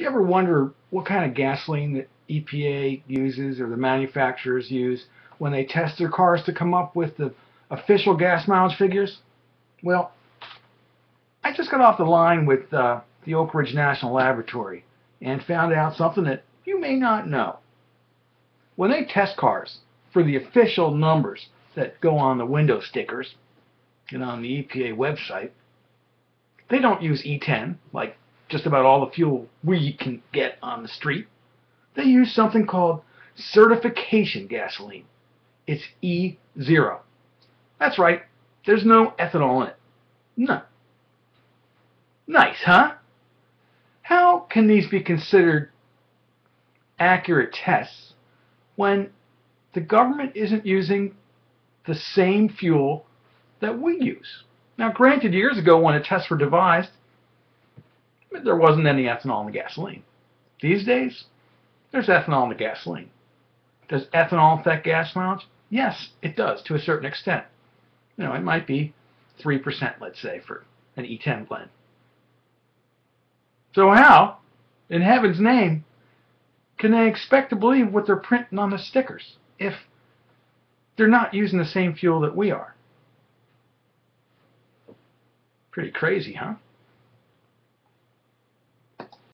Do you ever wonder what kind of gasoline the EPA uses or the manufacturers use when they test their cars to come up with the official gas mileage figures? Well, I just got off the line with the Oak Ridge National Laboratory and found out something that you may not know. When they test cars for the official numbers that go on the window stickers and on the EPA website, they don't use E10 like just about all the fuel we can get on the street. They use something called certification gasoline. It's E0. That's right, there's no ethanol in it. None. Nice, huh? How can these be considered accurate tests when the government isn't using the same fuel that we use? Now, granted, years ago when the tests were devised, there wasn't any ethanol in the gasoline. These days, there's ethanol in the gasoline. Does ethanol affect gas mileage? Yes, it does, to a certain extent. You know, it might be 3%, let's say, for an E10 blend. So how, in heaven's name, can they expect to believe what they're printing on the stickers if they're not using the same fuel that we are? Pretty crazy, huh?